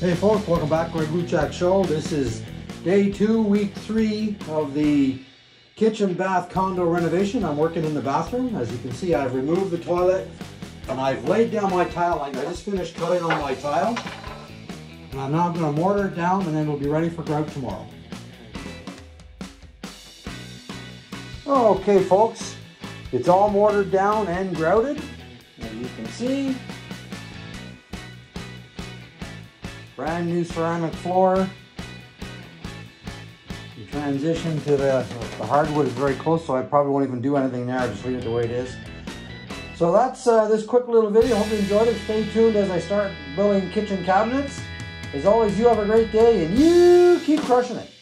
Hey folks, welcome back to Greg Luchak Show. This is day 2, week 3 of the kitchen bath condo renovation. I'm working in the bathroom. As you can see, I've removed the toilet and I've laid down my tile line. I just finished cutting on my tile. And I'm now going to mortar it down and then we'll be ready for grout tomorrow. Okay folks, it's all mortared down and grouted. And you can see, brand new ceramic floor. You transition to the hardwood is very close, so I probably won't even do anything there. I just leave it the way it is. So that's this quick little video. Hope you enjoyed it. Stay tuned as I start building kitchen cabinets. As always, you have a great day and you keep crushing it.